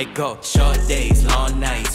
It go short days, long nights,